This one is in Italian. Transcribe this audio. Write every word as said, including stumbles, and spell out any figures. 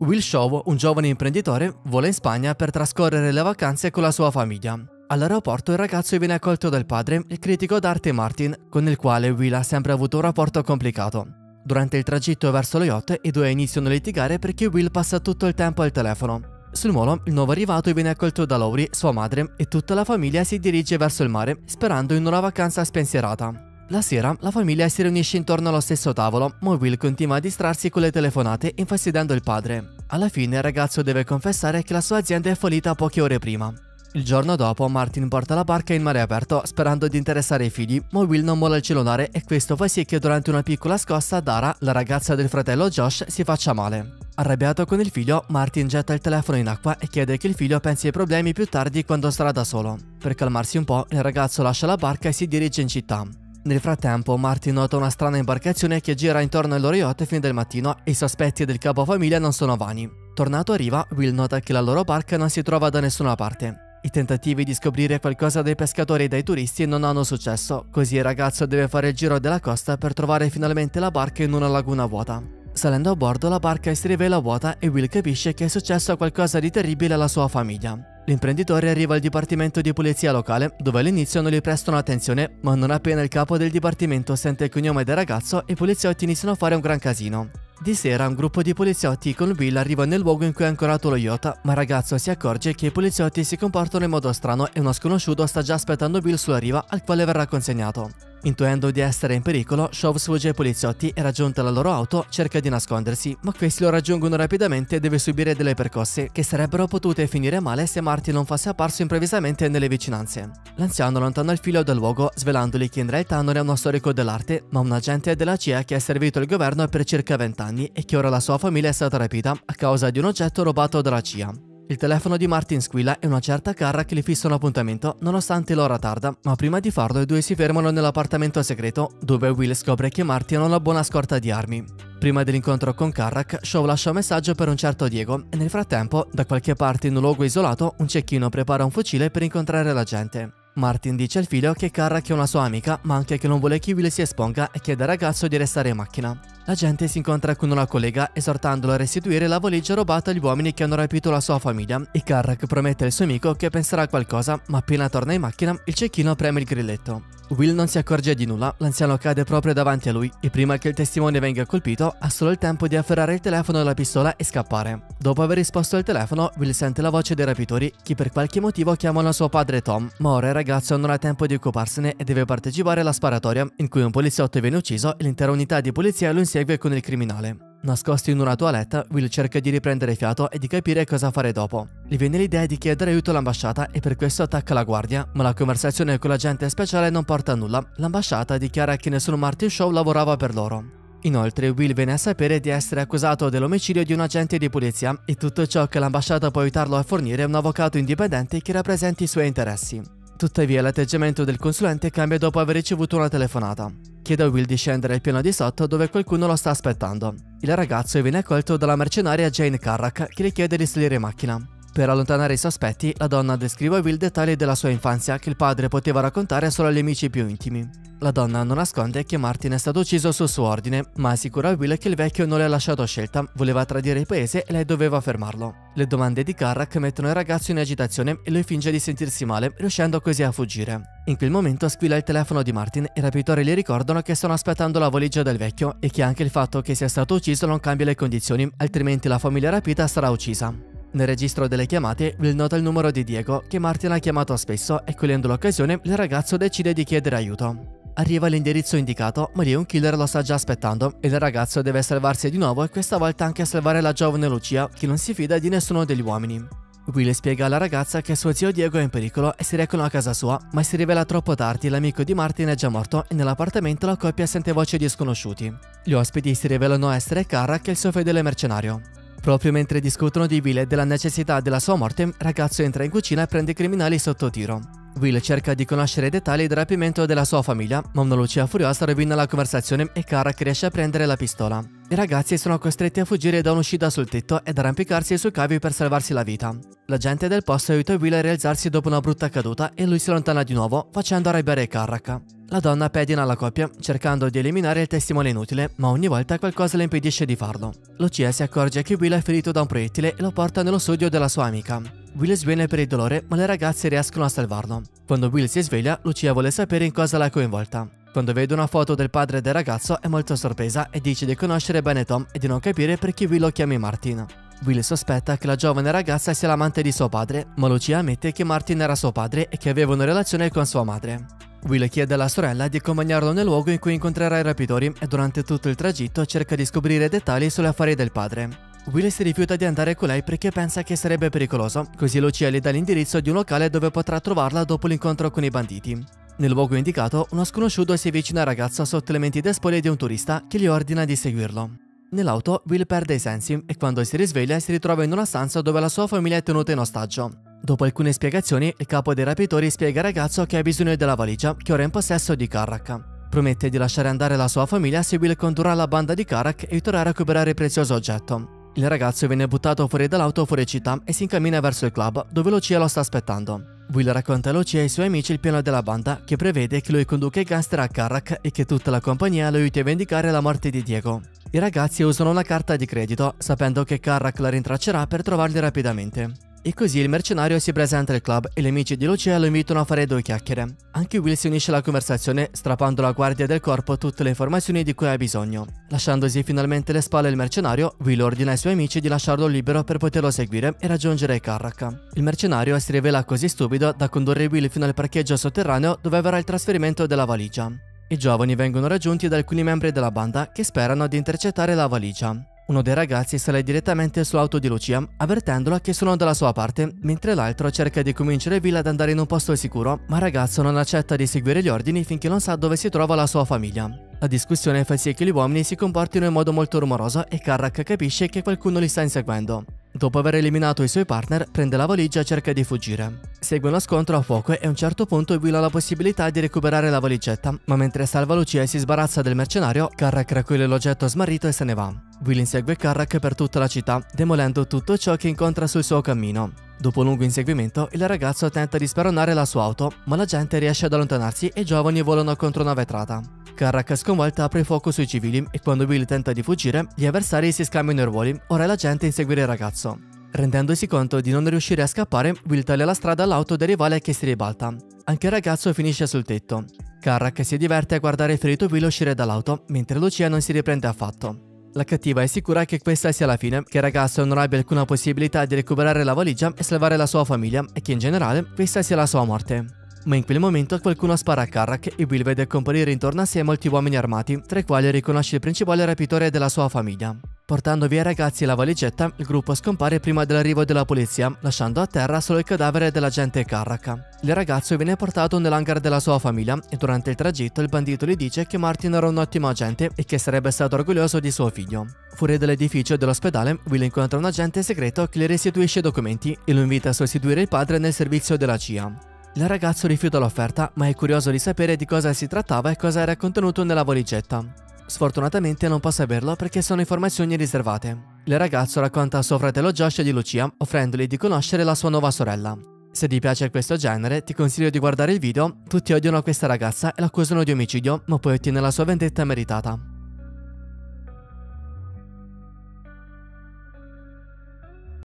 Will Shaw, un giovane imprenditore, vola in Spagna per trascorrere le vacanze con la sua famiglia. All'aeroporto il ragazzo viene accolto dal padre, il critico d'arte Martin, con il quale Will ha sempre avuto un rapporto complicato. Durante il tragitto verso lo yacht, i due iniziano a litigare perché Will passa tutto il tempo al telefono. Sul molo, il nuovo arrivato viene accolto da Lori, sua madre, e tutta la famiglia si dirige verso il mare, sperando in una vacanza spensierata. La sera, la famiglia si riunisce intorno allo stesso tavolo, ma Will continua a distrarsi con le telefonate, infastidendo il padre. Alla fine il ragazzo deve confessare che la sua azienda è fallita poche ore prima. Il giorno dopo, Martin porta la barca in mare aperto, sperando di interessare i figli, ma Will non molla il cellulare e questo fa sì che durante una piccola scossa Dara, la ragazza del fratello Josh, si faccia male. Arrabbiato con il figlio, Martin getta il telefono in acqua e chiede che il figlio pensi ai problemi più tardi quando sarà da solo. Per calmarsi un po', il ragazzo lascia la barca e si dirige in città. Nel frattempo, Martin nota una strana imbarcazione che gira intorno al loro yacht fino del mattino e i sospetti del capofamiglia non sono vani. Tornato a riva, Will nota che la loro barca non si trova da nessuna parte. I tentativi di scoprire qualcosa dai pescatori e dai turisti non hanno successo, così il ragazzo deve fare il giro della costa per trovare finalmente la barca in una laguna vuota. Salendo a bordo, la barca si rivela vuota e Will capisce che è successo qualcosa di terribile alla sua famiglia. L'imprenditore arriva al dipartimento di polizia locale, dove all'inizio non gli prestano attenzione, ma non appena il capo del dipartimento sente il cognome del ragazzo, i poliziotti iniziano a fare un gran casino. Di sera un gruppo di poliziotti con Will arriva nel luogo in cui è ancorato lo yacht, ma il ragazzo si accorge che i poliziotti si comportano in modo strano e uno sconosciuto sta già aspettando Will sulla riva, al quale verrà consegnato. Intuendo di essere in pericolo, Shove sfugge ai poliziotti e, raggiunta la loro auto, cerca di nascondersi, ma questi lo raggiungono rapidamente e deve subire delle percosse, che sarebbero potute finire male se Martin non fosse apparso improvvisamente nelle vicinanze. L'anziano allontana il figlio dal luogo, svelandogli che Andrea Tanner è uno storico dell'arte, ma un agente della C I A che ha servito il governo per circa venti anni e che ora la sua famiglia è stata rapita a causa di un oggetto rubato dalla C I A. Il telefono di Martin squilla e una certa Carrack gli fissa un appuntamento nonostante l'ora tarda, ma prima di farlo i due si fermano nell'appartamento segreto, dove Will scopre che Martin ha una buona scorta di armi. Prima dell'incontro con Carrack, Shaw lascia un messaggio per un certo Diego e nel frattempo, da qualche parte in un luogo isolato, un cecchino prepara un fucile per incontrare la gente. Martin dice al figlio che Carrack è una sua amica, ma anche che non vuole che Will si esponga e chiede al ragazzo di restare in macchina. La gente si incontra con una collega, esortandolo a restituire la valigia rubata agli uomini che hanno rapito la sua famiglia, e Carrack promette al suo amico che penserà a qualcosa, ma appena torna in macchina, il cecchino preme il grilletto. Will non si accorge di nulla, l'anziano cade proprio davanti a lui, e prima che il testimone venga colpito, ha solo il tempo di afferrare il telefono e la pistola e scappare. Dopo aver risposto al telefono, Will sente la voce dei rapitori, che per qualche motivo chiamano suo padre Tom, ma ora il ragazzo non ha tempo di occuparsene e deve partecipare alla sparatoria, in cui un poliziotto viene ucciso e l'intera unità di polizia lo insegue con il criminale. Nascosto in una toilette, Will cerca di riprendere fiato e di capire cosa fare dopo. Gli viene l'idea di chiedere aiuto all'ambasciata e per questo attacca la guardia, ma la conversazione con l'agente speciale non porta a nulla. L'ambasciata dichiara che nessun Martin Shaw lavorava per loro. Inoltre, Will viene a sapere di essere accusato dell'omicidio di un agente di polizia e tutto ciò che l'ambasciata può aiutarlo a fornire è un avvocato indipendente che rappresenti i suoi interessi. Tuttavia, l'atteggiamento del consulente cambia dopo aver ricevuto una telefonata. Chiede a Will di scendere al piano di sotto dove qualcuno lo sta aspettando. Il ragazzo viene accolto dalla mercenaria Jane Carrack che gli chiede di salire in macchina. Per allontanare i sospetti, la donna descrive a Will dettagli della sua infanzia che il padre poteva raccontare solo agli amici più intimi. La donna non nasconde che Martin è stato ucciso sul suo ordine, ma assicura a Will che il vecchio non le ha lasciato scelta, voleva tradire il paese e lei doveva fermarlo. Le domande di Carrack mettono il ragazzo in agitazione e lui finge di sentirsi male, riuscendo così a fuggire. In quel momento squilla il telefono di Martin e i rapitori gli ricordano che stanno aspettando la valigia del vecchio e che anche il fatto che sia stato ucciso non cambia le condizioni, altrimenti la famiglia rapita sarà uccisa. Nel registro delle chiamate, Will nota il numero di Diego che Martin ha chiamato spesso e cogliendo l'occasione il ragazzo decide di chiedere aiuto. Arriva all'indirizzo indicato, ma lì un killer lo sta già aspettando e il ragazzo deve salvarsi di nuovo e questa volta anche salvare la giovane Lucia che non si fida di nessuno degli uomini. Will spiega alla ragazza che suo zio Diego è in pericolo e si recano a casa sua, ma si rivela troppo tardi, l'amico di Martin è già morto e nell'appartamento la coppia sente voci di sconosciuti. Gli ospiti si rivelano essere Carrack e il suo fedele mercenario. Proprio mentre discutono di Will e della necessità della sua morte, il ragazzo entra in cucina e prende i criminali sotto tiro. Will cerca di conoscere i dettagli del rapimento della sua famiglia, ma una lucia furiosa rovina la conversazione e Carrack riesce a prendere la pistola. I ragazzi sono costretti a fuggire da un'uscita sul tetto ed arrampicarsi sui cavi per salvarsi la vita. La gente del posto aiuta Will a rialzarsi dopo una brutta caduta e lui si allontana di nuovo, facendo arrabbiare Carrack. La donna pedina la coppia, cercando di eliminare il testimone inutile, ma ogni volta qualcosa le impedisce di farlo. Lucia si accorge che Will è ferito da un proiettile e lo porta nello studio della sua amica. Will sviene per il dolore, ma le ragazze riescono a salvarlo. Quando Will si sveglia, Lucia vuole sapere in cosa l'ha coinvolta. Quando vede una foto del padre del ragazzo è molto sorpresa e dice di conoscere bene Tom e di non capire perché Will lo chiami Martin. Will sospetta che la giovane ragazza sia l'amante di suo padre, ma Lucia ammette che Martin era suo padre e che aveva una relazione con sua madre. Will chiede alla sorella di accompagnarlo nel luogo in cui incontrerà i rapitori e durante tutto il tragitto cerca di scoprire dettagli sulle affari del padre. Will si rifiuta di andare con lei perché pensa che sarebbe pericoloso, così Lucia gli dà l'indirizzo di un locale dove potrà trovarla dopo l'incontro con i banditi. Nel luogo indicato, uno sconosciuto si avvicina al ragazzo sotto le menti despole di un turista che gli ordina di seguirlo. Nell'auto, Will perde i sensi e quando si risveglia si ritrova in una stanza dove la sua famiglia è tenuta in ostaggio. Dopo alcune spiegazioni, il capo dei rapitori spiega al ragazzo che ha bisogno della valigia, che ora è in possesso di Carrack. Promette di lasciare andare la sua famiglia se Will condurrà la banda di Carrack e aiuterà a recuperare il prezioso oggetto. Il ragazzo viene buttato fuori dall'auto fuori città e si incammina verso il club, dove Lucia lo sta aspettando. Will racconta a Lucia e ai suoi amici il piano della banda, che prevede che lui conduca i gangster a Carrack e che tutta la compagnia lo aiuti a vendicare la morte di Diego. I ragazzi usano una carta di credito, sapendo che Carrack la rintraccerà per trovarli rapidamente. E così il mercenario si presenta al club e gli amici di Lucia lo invitano a fare due chiacchiere. Anche Will si unisce alla conversazione, strappando alla guardia del corpo tutte le informazioni di cui ha bisogno. Lasciandosi finalmente alle spalle il mercenario, Will ordina ai suoi amici di lasciarlo libero per poterlo seguire e raggiungere Carrack. Il mercenario si rivela così stupido da condurre Will fino al parcheggio sotterraneo dove avrà il trasferimento della valigia. I giovani vengono raggiunti da alcuni membri della banda che sperano di intercettare la valigia. Uno dei ragazzi sale direttamente sull'auto di Lucia, avvertendola che sono dalla sua parte, mentre l'altro cerca di convincere Will ad andare in un posto sicuro, ma il ragazzo non accetta di seguire gli ordini finché non sa dove si trova la sua famiglia. La discussione fa sì che gli uomini si comportino in modo molto rumoroso e Carrack capisce che qualcuno li sta inseguendo. Dopo aver eliminato i suoi partner, prende la valigia e cerca di fuggire. Segue uno scontro a fuoco e a un certo punto Will ha la possibilità di recuperare la valigetta, ma mentre salva Lucia e si sbarazza del mercenario, Carrack raccoglie l'oggetto smarrito e se ne va. Will insegue Carrack per tutta la città, demolendo tutto ciò che incontra sul suo cammino. Dopo un lungo inseguimento, il ragazzo tenta di speronare la sua auto, ma la gente riesce ad allontanarsi e i giovani volano contro una vetrata. Carrack sconvolta apre fuoco sui civili e quando Will tenta di fuggire, gli avversari si scambiano i ruoli, ora la gente insegue il ragazzo. Rendendosi conto di non riuscire a scappare, Will taglia la strada all'auto del rivale che si ribalta. Anche il ragazzo finisce sul tetto. Carrack si diverte a guardare il ferito Will uscire dall'auto, mentre Lucia non si riprende affatto. La cattiva è sicura che questa sia la fine, che il ragazzo non abbia alcuna possibilità di recuperare la valigia e salvare la sua famiglia e che in generale questa sia la sua morte. Ma in quel momento qualcuno spara a Carrack e Will vede comparire intorno a sé molti uomini armati, tra i quali riconosce il principale rapitore della sua famiglia. Portando via i ragazzi la valigetta, il gruppo scompare prima dell'arrivo della polizia, lasciando a terra solo il cadavere dell'agente Carrack. Il ragazzo viene portato nell'hangar della sua famiglia e durante il tragitto il bandito gli dice che Martin era un ottimo agente e che sarebbe stato orgoglioso di suo figlio. Fuori dall'edificio dell'ospedale, Will incontra un agente segreto che le restituisce i documenti e lo invita a sostituire il padre nel servizio della C I A. Il ragazzo rifiuta l'offerta, ma è curioso di sapere di cosa si trattava e cosa era contenuto nella valigetta. Sfortunatamente non può saperlo perché sono informazioni riservate. Il ragazzo racconta a suo fratello Josh di Lucia, offrendogli di conoscere la sua nuova sorella. Se ti piace questo genere, ti consiglio di guardare il video. Tutti odiano questa ragazza e l'accusano di omicidio, ma poi ottiene la sua vendetta meritata.